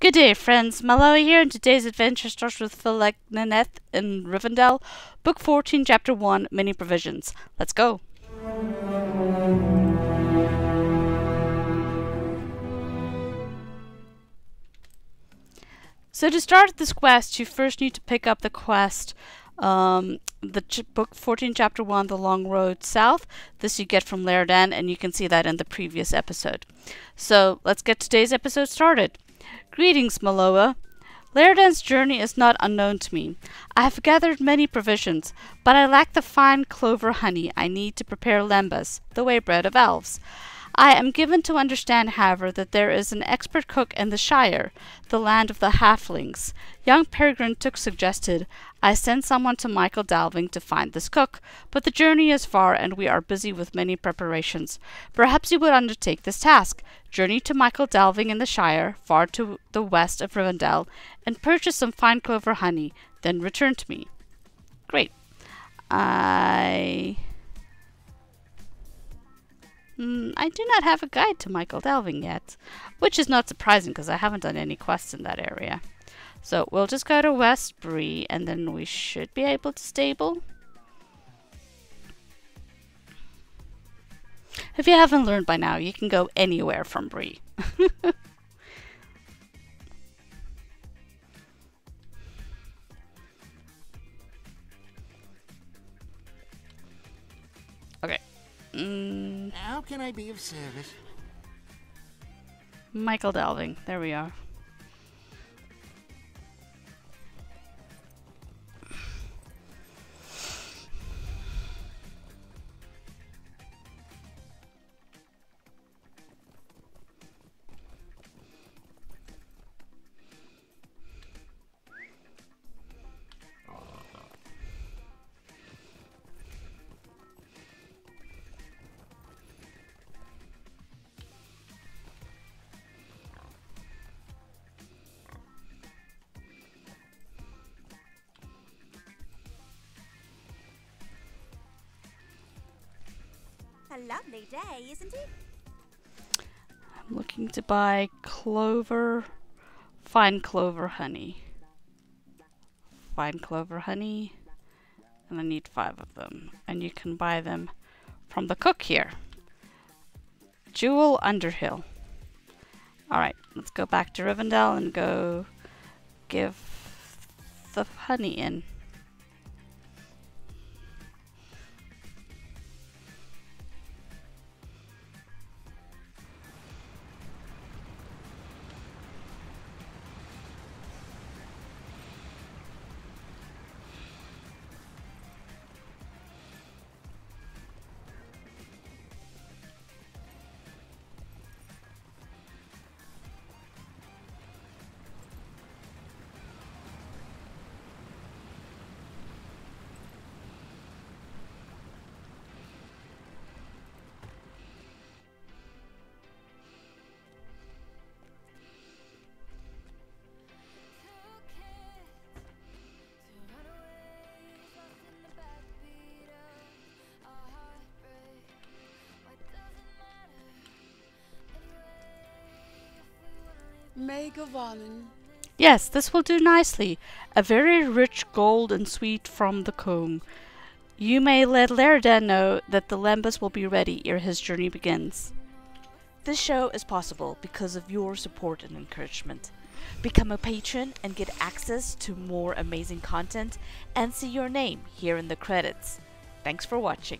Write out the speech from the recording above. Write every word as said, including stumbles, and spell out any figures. Good day, friends. Malawi here, and today's adventure starts with Phileg Naneth in Rivendell, Book fourteen, Chapter one, Mini Provisions. Let's go! So to start this quest, you first need to pick up the quest, um, the ch Book fourteen, Chapter one, The Long Road South. This you get from Lairdan, and you can see that in the previous episode. So let's get today's episode started. Greetings, Maloa. Lairdan's journey is not unknown to me. I have gathered many provisions, but I lack the fine clover honey I need to prepare Lembas, the way bread of elves. I am given to understand, however, that there is an expert cook in the Shire, the land of the halflings. Young Peregrine Took suggested I send someone to Michel Delving to find this cook, but the journey is far and we are busy with many preparations. Perhaps you would undertake this task. Journey to Michel Delving in the Shire, far to the west of Rivendell, and purchase some fine clover honey, then return to me. Great. I... Mm, I do not have a guide to Michel Delving yet, which is not surprising because I haven't done any quests in that area. So we'll just go to West Bree and then we should be able to stable. If you haven't learned by now, you can go anywhere from Bree. Okay. Mm. How can I be of service? Michel Delving. There we are. Lovely day, isn't it? I'm looking to buy clover, fine clover honey. Fine clover honey, and I need five of them. And you can buy them from the cook here. Jewel Underhill. Alright, let's go back to Rivendell and go give the honey in. Yes, this will do nicely. A very rich gold and sweet from the comb. You may let Lairdan know that the Lembas will be ready ere his journey begins. This show is possible because of your support and encouragement. Become a patron and get access to more amazing content and see your name here in the credits. Thanks for watching.